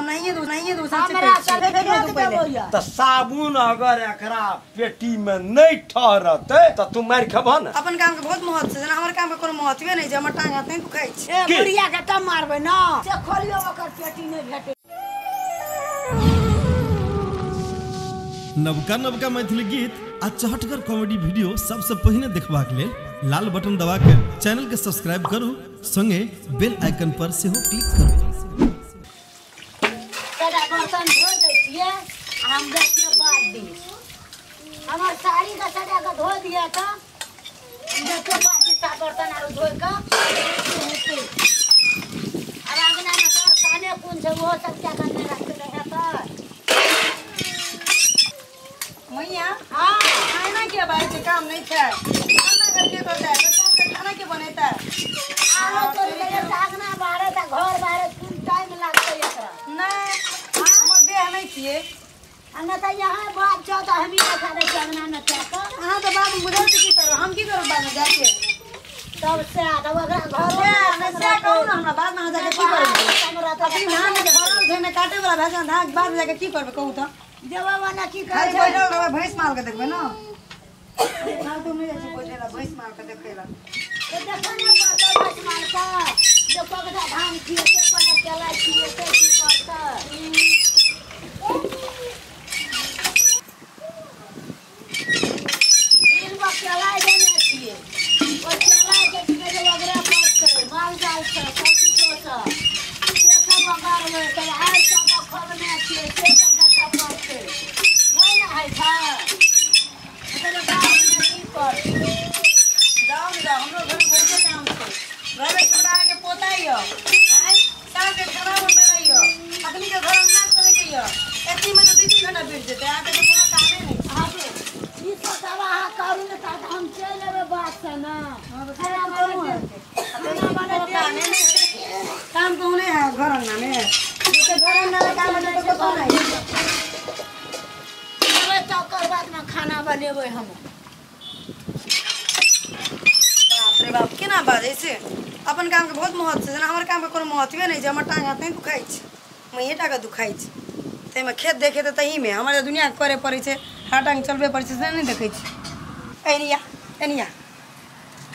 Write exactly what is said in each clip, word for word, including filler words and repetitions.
काम नहीं है दूसरा नहीं है दूसरा से पहले तो साबुन अगर एकरा पेटी में नहीं ठहरते तो तू मार खबो न अपन काम के बहुत महत्व है ना हमर काम के कोनो महत्व नहीं जे हमर टांग हाथ नहीं दुखाई छै बुढ़िया के त मारबे न से खोलियो ओकर पेटी नहीं भेटे नवका नवका मैथिली गीत आ चहटगर कॉमेडी वीडियो सबसे पहिने देखबा के लेल लाल बटन दबा के चैनल के सब्सक्राइब करू संगे बेल आइकन पर से हो क्लिक करू। दादा बर्तन धो दिए हम देखिए बाद दी हमर साड़ी का सजा का धो दिया का देखो बाद दी सा बर्तन आरो धो का अब आगना में तो खाने कौन से वो सब क्या करना रखते रहे पर मैया हां खाना के बारे में काम नहीं था खाना घर के बता तो खाना के बनेता आरो तो ले सागना बारे त घर बारे कुल टाइम लागते एकरा नहीं हमर देह नहीं किए अन्ना त यहां बात छ त हम ही खा दे सागना न त हां त बाबू बुझल की करो हम की करब बाद में जाके तब से आदा ओकरा घर में से कहू न हमरा बाद में जाके की करब हमरा त धान के भरल छै ने काटे वाला भाषा धान बाद में जाके की करब कहू त देवा वाला की करे छै भैंस माल के देखबे न माल तो नै छै कोठेला भैंस माल के देखेला ए देखन पड़त भैंस माल का जे पगदा धान खिए से पने केला खिए से की करत इन बा केला देने छिए ओ केला के जे ओकरा पड़त माल जाल से सब की तोसा से सब बगार में त हर सब खोलने छिए से काम तो नहीं है घर अंगना में जैसे घर अंगना का काम है तो कौन है अबे तो कर बाद में खाना बनेबे हम बाप रे बाप केना बाजे से अपन काम के बहुत महत्व छै हमरा काम के कोनो महत्वे नहीं जे हमर टांग हाथ नहीं दुखाई छै मइए टाका दुखाई छै तै में खेत देखे त तही में हमरा दुनिया करे पड़ै छै हाथ टांग चलबे पड़ै छै से नहीं देखै छै एनिया एनिया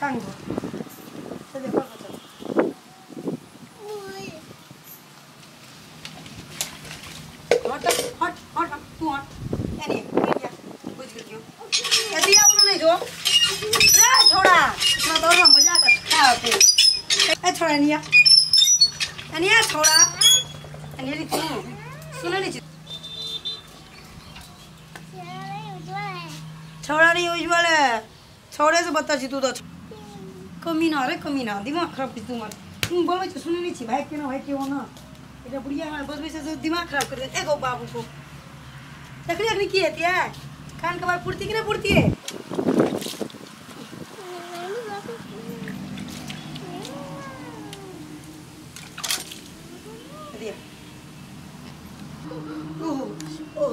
कांग से देखो हट हट हट तू हट एनी एरिया बुझ गयो ए दिया उन नहीं जो रे छोड़ा ना तो हम बजा कर खा के ए छोड़ा एनिया एनिया छोड़ा एनिया ली तू सुन ले छोड़ा नहीं उज्जवल है छोड़े से बता छी तू तो कमीना रे कमीना दिमाग खराब तू मत तू बोले तो सुन नहीं छी भाई केना भाई केओ ना इधर बुढ़िया हमारे बस में से दिमाग खराब कर देते एगो बाबू को तकरी अखनी की है तिया कान के बार पूर्ति की ना पूर्ति है दिया ओ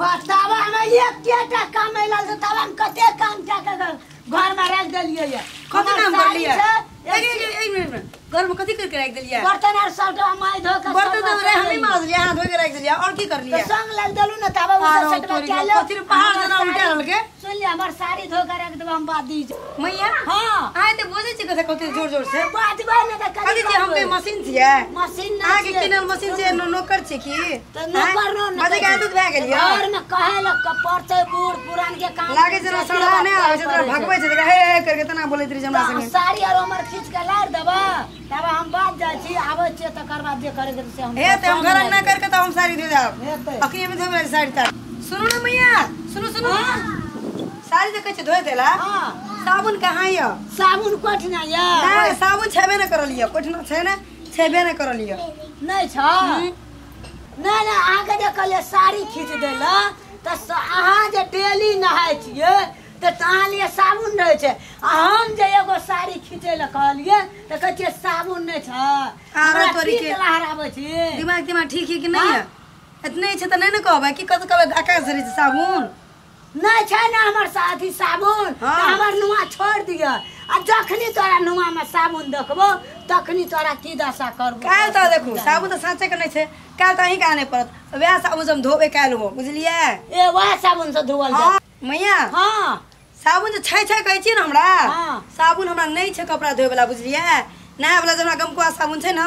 बतावा ना ये केटा काम में लाल से तवन कते काम जाके घर में रख देलिए ये कते काम कर लिया एक एक मिनट में घर में कथी करके रख देलिया बर्तन और सब हमाय धो के बर्तन तो रे हमही माज लिया हां धो के रख देलिया और की कर लिया तो संग लग देलु न तब उधर सेट में क्या लो फिर पहाड़ देना उठा लगे सुन ले हमर साड़ी धो के रख देब हम बादी मैया हां आय त बोझे छी कथे कते जोर-जोर से बात भाई न त कथी जे हम के मशीन छियै मशीन ना आगे किनल मशीन जे नौकर छै की त नौकर न मजे के आदत भए गेलियै और न कहे ल परते बूढ़ पुरान के काम लागे जे सड़ा नै आबै छै त भगबै छै हे हे करके तना बोलैत रही हमरा संगे साड़ी और हमर खींच के लाड़ देबा तब हम बात जा छी आबै छी तकर बाद जे करे से हम हे त हम घर अंगना करके त हम साड़ी दे देब अखनी में धोबे साड़ी त सुनु न मैया सुनु सुनु साड़ी देखे छै धोय देला हां साबुन कहां य साबुन कोठना य नै साबुन छबे न करल य कोठना छै न छबे न करल य नै छ नै नै आके जे कहले साड़ी खींच देला त आहा जे डेली नहाय छियै त ताले साबुन रहे छै आ हम जे एगो साड़ी खींचे ल कहलिए त कह छै साबुन नै छ आरो तोरी के लहराबै छी दिमाग दिमाग ठीक है कि नहीं है इतने छै त नै न कहबै कि कत कहबै आकाश धरि छै साबुन नहीं छे ना हमार साथी साबुन हमार नुआ छोड़ दिया। अब जखनी तोरा नुआ में साबुन देखबो तखनी तोरा की दशा करबो। काल तो देखू साबुन तो साचे के नहीं छे, काल तो ही काने परत वह साबुन हम धोबे कालबो बुझलिए। ए वह साबुन से धोवल जा मैया। हां साबुन जे छै छै कहै छी ना हमरा। हां साबुन हमरा नहीं छे कपड़ा धोय वाला बुझलिए। ना वाला जे हमरा गमकुआ साबुन छे ना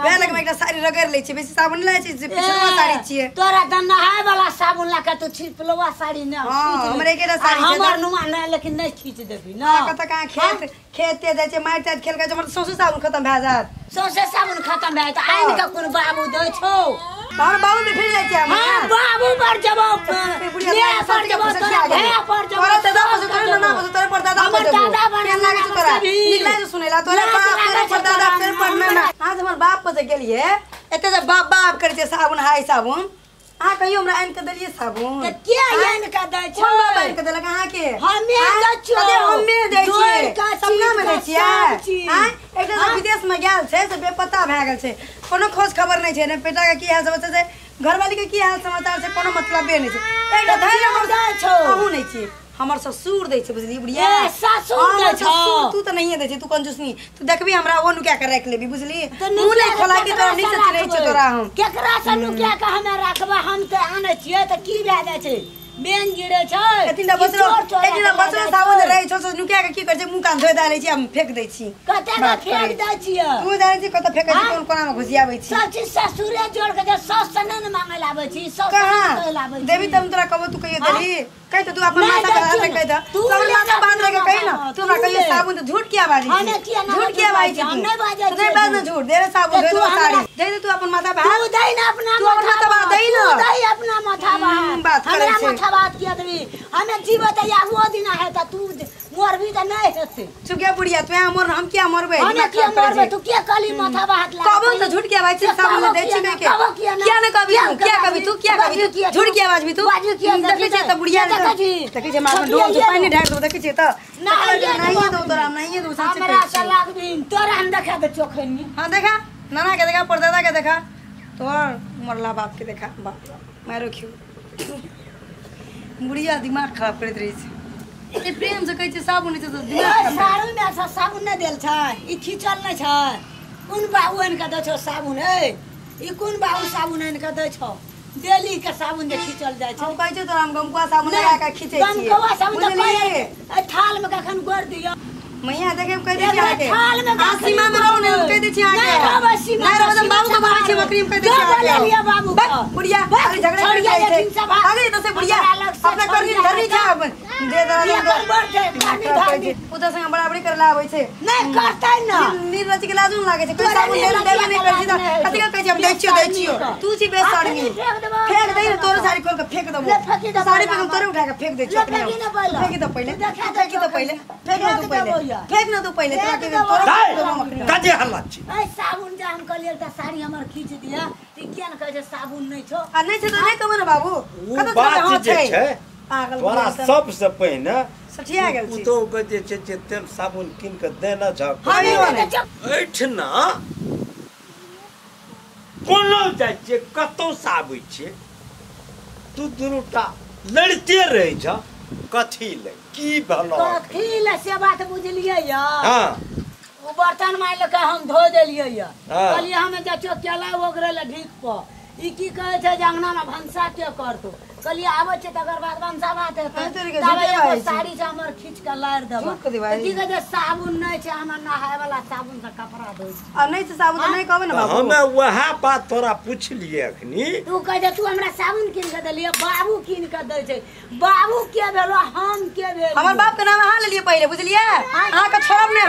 वह लग में एकटा साड़ी रगड़ ले छी, बेसी साबुन नै छी, पिछलवा साड़ी छी। तोरा त नहाय वाला साबुन ला के तो छिपलवा साड़ी ना। हां हमरे के साड़ी छे हमर नुआ नै लेकिन नै खींच देबी ना। का त का खेत खेते जाय छै मारि चाट खेल के हमर सौसे साबुन खत्म भए जात। सौसे साबुन खत्म भए त आइन के कोन बाबू दै छौ तोहर बाबू में फिर जाय छै। हां बाबू पर जवाब ने पर जवाब है पर जवाब त दादा पर करू ना पर तोरे पर दादा पर दादा बने लागे तोरा निकलै जे सुनेला तोरे पर दादा पर पर में। आज हमर बाप पर जे गेलिए एते जे बाप बाप करे छै साबुन हाय साबुन। आ कहियो हमरा आइन के देलिए साबुन त के आइन के दै छै बाप आइन के देलक अहाँ के हमे दै छियै हमे दै छियै सपना में दै छियै। आ एकटा जे विदेश में गेल छै से बेपता भए गेल छै, कोनो खोज खबर नहीं छै ने बेटा के की हाल समाचार छै, घरवाली के की हाल समाचार छै, कोनो मतलब नहीं छै। एकटा धैर्य हम दै छौ अहू नहीं छी हमर ससुर दै छै बुझली बुढ़िया। ए ससुर दै छौ तू त नहिए दै छै, तू कंजूसनी तू देखबी हमरा ओ नुकिया के राख लेबी बुझली। मुंह नै खोला के तोरा नीचे चढ़ै छै तोरा हम केकरा से नुकिया के हमे राखबा हम त आनै छियै त की भए जाय छै बेन गिरै छै। एतिना बसरो एतिना बसरो साबुन रहै छौ से नुकिया के की करै छै मुंह कान धोय डालै छी हम फेक दै छी। कते का फेक दै छी तू जानै छी कते फेकै छी कोन कोना में घुसियाबै छी सब चीज ससुरे जोड़ के जे सस से नै मांगै लाबै छी सस से लाबै देबी त हम तोरा कहबो तू कहिए देली कह तो तू अपन माता का रख कह तू माता बांध रख कह ना तू हमरा कहियो साबुन तो झूठ किया बाजी हने किया ना झूठ किया बाजी हम नै बाजे नै बाज ना झूठ दे रे साबुन दे दो साड़ी दे दे तू अपन माता बा तू दे ना अपना माथा बा दे ना तू दे अपना माथा बा हमरा माथा बात किया देबी हने जीवत या वो दिन है त तू मोर भी त नै हते चुकिया बुढ़िया तू हमर हम किया मरबे हने किया मरबे तू किया काली माथा बा हाथ ला कबो त झूठ किया बाजी साबुन दे छी के किया ना कभी किया कभी तू किया कभी झूठ किया बाजी तू बाजी किया देखे त बुढ़िया देखि जे मार में डोल पानी ढार दो देखि जे त नहीं दो तोरा नहीं दो साचे हमरा से लागबी तोरा हम देखा दे चोखनी। हां देखा नाना के देखा परदादा के देखा तोर मरला बाप के देखा बाप मारो खियो बुढ़िया दिमाग खराब करैत रही छै। ए प्रेम से कहै छै साबुन छै त दिमाग सारू में से साबुन नै देल छै ई खिचल नै छै कोन बाबू आइन के दै छौ साबुन ए ई कोन बाबू साबुन आइन के दै छौ देली के साबुन जे खिचल जाय छै हम कहै छै तोरा हम गमकुआ साबुन लगा के खिचै छी गमकुआ साबुन त कहै ए थाल में कखन गोर दियो मैया देखे कह दे छै थाल में आसीमा में रहू नै कह दे छै आके नै रहब आसीमा नै रहब बाबू के बाहर छै बकरी में कह दे छै आके ले लिया बाबू बुढ़िया अरे झगड़ा कर जाय छै अरे त से बुढ़िया अपना कर के धरी जा दे दरा दे उधर से बराबरी करला आबै छै नै करतै ना नीरज के लाजून लागे छै कोइ साबुन देबे नै करै छै कथि के कहै छै हम दै छियौ दै छियौ तू छी बेशर्मी फेक दे तोर साड़ी खोल के फेक देबो साड़ी पे हम तोरे उठा के फेक दे छियौ फेक दे पहिले देखा दे कि त पहिले फेक दे पहिले फेक ना तू पहिले तोरा के तोरा काजे हल्ला छी ए साबुन जे हम कहलियै त साड़ी हमर खींच दिया ती किया न कहै छै साबुन नै छौ आ नै छै त नै कहबो ना बाबू कत बात जे छै पागल तोरा सबसे पहिने सठिया गेल छी तो कहै छै जे तेल साबुन किन के देना छ एठना कोनो जाय छै कतो साबै छै तू दुनूटा लड़ते रह जा कथी ले की भलो कथी ले से बात बुझलिए या। हां ओ बर्तन माय ल के हम धो देलिए या कहलिए हम जे चो केला ओगरे ल ढीक प ई की कहै छै जे अंगना में भंसा के करतो कहलिए आबै छै तकर बाद भंसा बात हेतै तब साड़ी जे हमर खींच के लारि देब की कहै छै साबुन नै छै हमरा नहाय वाला साबुन से कपड़ा धोइ छै आ नै छै साबुन त नै कहबे ना बाबू हमे वह बात तोरा पुछलिए अखनी तू कहै छै तू हमरा साबुन किन के देलिए बाबू किन के दै छै बाबू के भेलो हम के भेलो हमर बाप के नाम अहाँ लेलिए पहिले बुझलिए अहाँ के छोड़ब नै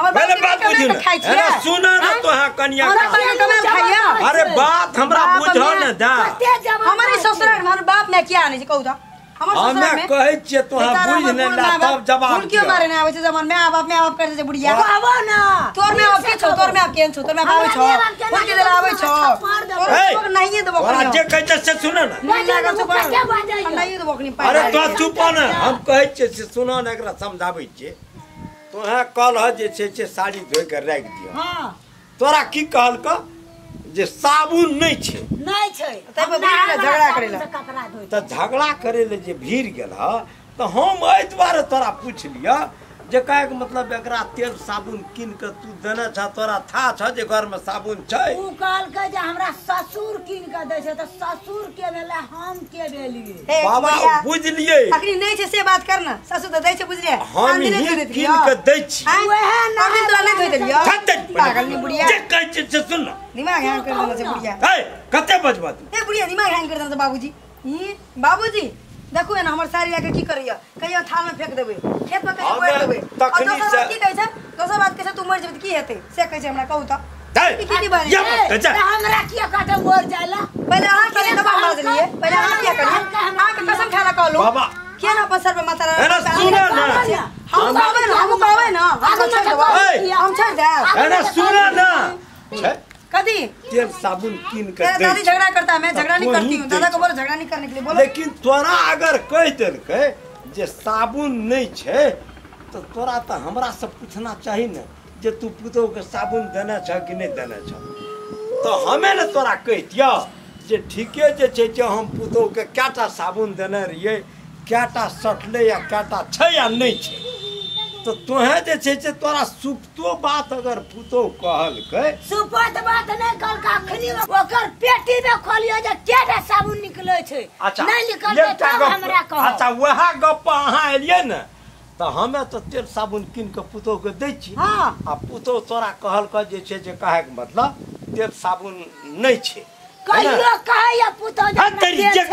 हमर बाप के खाइ छै अरे सुना ना तोहा कन्या अरे बात हमरा बुझल न दा हमर ससुराल हमर बाप में किया नै छै कहू त हमर ससुराल में कहै छियै तोहा बुझ नै ला तब जवाब कोन क्यों मारे नै आबै छै हमर माय बाप में आप करै छै बुढ़िया कहबो ना तोर में आप के छौ तोर में आप केहन छौ तोर में बाबू छौ कोन के लाबै छौ तोर नहिए देबो ओकरा जे कहै छै से सुन ना नहिए देबो ओकनी अरे तो चुप न हम कहै छियै से सुन न एकरा समझाबै छियै तोहा कहल ह जे छै साड़ी धोइ के राख दियौ। हां तोरा की कहल क जे साबुन नहीं छे नहीं छे त झगड़ा करे त झगड़ा करे ले जे भीड़ गेला त हम ए द्वारा तोरा पूछ लिया जे काहे के मतलब एकरा तेल साबुन किन के तू देना छ तोरा था छ जे घर में साबुन छै उ काल के जे हमरा ससुर किन के दे छै त ससुर के भेला हम के देलिए बाबा बुझ लिए अखनी नहीं छै से बात करना ससुर त दे छै बुझले हम ही किन के दे छी ओहे ना हम तोरा नहीं दे देलियो पागल नी बुढ़िया जे कहै छै से सुन ना दिमाग हैंग कर देना छै बुढ़िया ए कते बजबा तू ए बुढ़िया दिमाग हैंग कर देना छै बाबूजी ई बाबूजी देखो ना हमर साड़ी आके की करिया कहियो थाल में फेंक देबे खेत में कहियो बोल देबे तखनी से की कहै छै दोसर बात कहै छै तू मर जेबे की हेतै से कहै छै हमरा कहू त की की बारे हमरा किया काटे मर जाला पहिले अहाँ के दबा मार देलिए पहिले अहाँ किया करिए अहाँ के कसम खाला कहलो बाबा के ना पसर पे माथा सुना ना हम कहबे ना हम कहबे ना हम छोड़ देब ना सुना ना कदी तेल साबुन किन कर दे दादी झगड़ा करता है मैं झगड़ा नहीं करती हूं दादा को बोलो झगड़ा नहीं करने के लिए बोलो लेकिन तोरा अगर कह देल के जे साबुन नहीं छे तो तोरा त हमरा से पूछना चाहिए न जे तू पुतो के साबुन देना छ कि नहीं देना छ तो हमें न तोरा कह दिया जे ठीके जे छे जे हम पुतो के काटा साबुन देना रहिए काटा सटले या काटा छै या नहीं छे तो तोहे जे छै से तोरा सुपतो बात अगर पुतो कहल के सुपत बात नै कल का खनी ओकर पेटी में खोलियो जे केटा साबुन निकलै छै नै निकलते तब हमरा कहो अच्छा वहा गप अहाँ एलिए न त हमे त तेल साबुन किन के पुतो के दै छी हां आ पुतो तोरा कहल के जे छै जे कहे के मतलब तेल साबुन नै छै कहियो कहया पुतो जे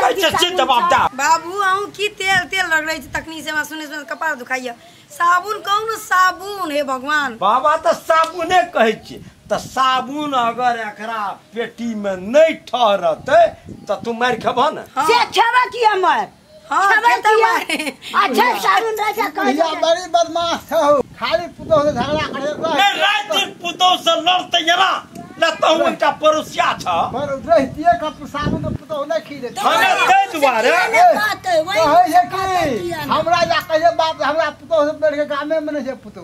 कहै जवाबदार बाबू आऊ की तेल तेल रगड़ै छै तकनी से हमरा सुनै सुनै कपार दुखाइया साबुन कौन साबुन हे भगवान बाबा त साबुने कहै छै त साबुन अगर एकरा पेटी में नै ठहरतै त तू मार खबा न से खेबा की हमर हां खेबा मारे अच्छा साबुन राजा कहै बड़ी बदमाश हो खाली पुतो से झगड़ा करे रात दिन पुतो से लड़तै यारा ना तो उनका परोसिया था पर उधर हितिया का साबुन तो पुतो नहीं खी देते हमें दे दुबारे कहे जे की हमरा या कहे बाप हमरा पुतो से बैठ के कामे में नहीं पुतो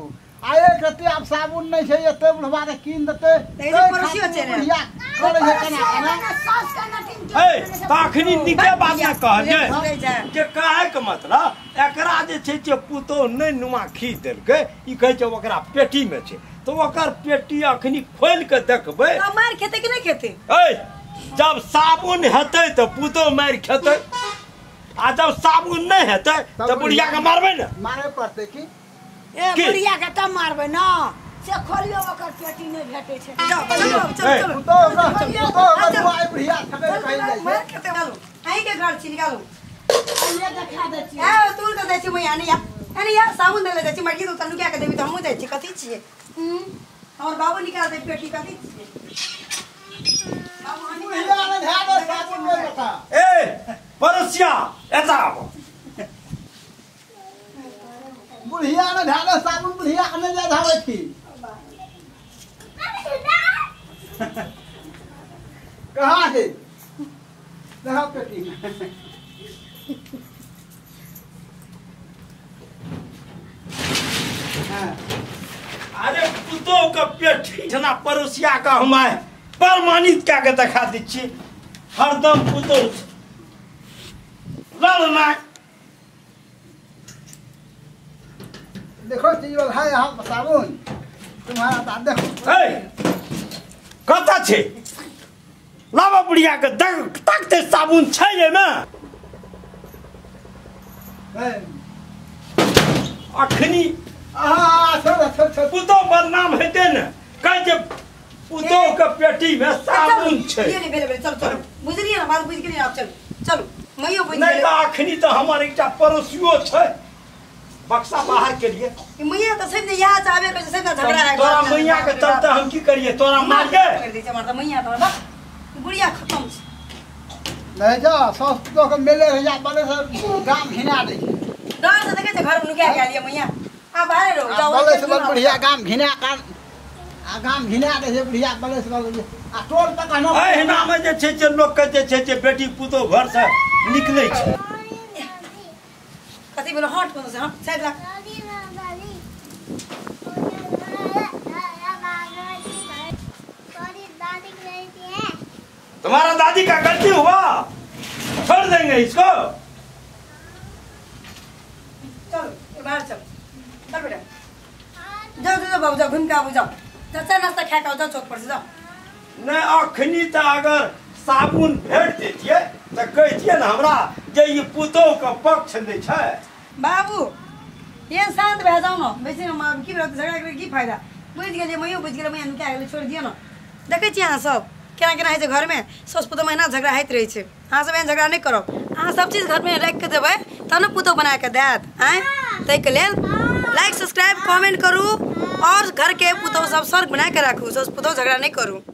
आए कते आप साबुन नहीं छै एते बुढ़वारे कीन देते तेरे परोसिया छै रे करे जे कना ना सास का नटिन ए तखनी निके बात ना कहले जे कहे के मतलब एकरा जे छै जे पुतो नहीं नुमा खी देलके ई कहे छै ओकरा पेटी में छै तो वकर पेटी अखनी खोल के देखबे तो मार खेते कि नहीं खेते ए जब साबुन हेतै तो पुतो मार खेतै आ जब साबुन नहीं हेतै तो बुढ़िया के मारबे न मारे पड़तै की ए बुढ़िया के त मारबे न से खोलियो वकर पेटी नहीं भेटै छै चलो चलो तो तो आइ बुढ़िया खबे कहि जाइ छै मार खेते चलो आइ के घर छी निकालो ले देखा दे छी ए तू त दै छी मया ने अरे यार साबुन देले जाइ छी मकी तो तनु क्या के देबी त हमहु जाइ छी कथि छियै और बाबू निकाल दे पेटी कथि छियै बाबू हम हिला ने धा दो साबुन नै बता ए परसिया एता आब बुढ़िया ने धा दो साबुन बुढ़िया ने जा धाबै छी कहां है धा पेटी अरे पुतो का पेटी जना परोसिया का हमाय प्रमाणित क्या के दिखा दी छी हरदम पुतो लड़ना देखो चीज है हम साबुन तुम्हारा ता देखो ए कता छे लावा बुढ़िया के देख तकते साबुन छै ना ए अखनी आ छोड़ छोड़ छोड़ पुतो बदनाम हेते न कह जे पुतो के पेटी में साबुन छै ये बेले बेले चल चल बुझलिए ना बात बुझ गेलिए आप चल चलो मइयो बुझ गेलिए नहीं त अखनी त हमर एकटा पड़ोसियो छै बक्सा बाहर के लिए ई मइया त सब ने याद आवे के सब ने झगड़ा है तोरा मइया के चलते हम की करिए तोरा मार के कर दी छै मार त मइया त बस बुढ़िया खत्म छै ले जा सास पुतो के मेले रहिया बने सब गाम घिना दे छै डर से देखे छै घर में नुका के लिए मइया आ बाहर रो जाओ बोले से बढ़िया काम घिना कान आ काम घिना दे जे बढ़िया बोले से आ टोल तक न ए ना में जे छै जे लोग के जे छै जे बेटी पुतो घर से निकलै छै कथि बोलो हट कोनो से हट साइड लग सॉरी दादी के रहती है तुम्हारा दादी का गलती हुआ, छोड़ देंगे इसको। चल बाहर चल, चल बेटा जाओ जाओ बाबू जाओ, घूम के आओ जाओ, नाश्ता नाश्ता खा के आओ जाओ, चौक पर से जाओ। न अखनी तो अगर साबुन भेट देतिये तो कहतिये न हमरा जे ये पुतोह का पक्ष नहीं है। बाबू ये शांत भे जाओ न, बेसी में की झगड़ा कर की फायदा, बुझ गए मैं बुझ गए मैं क्या छोड़ दिए न। देखे यहाँ सब केना केना है घर में, सस पुतोह में ना झगड़ा होते रहे है। अहाँ सब एहन झगड़ा नहीं करो, अहाँ सब चीज घर में राख के देवे तब न पुतोह बना के देत। आए तक लेल लाइक सब्सक्राइब कमेंट करू और घर के पुतोह सब सर्ग बना के राखू, सस पुतोह झगड़ा नहीं करू।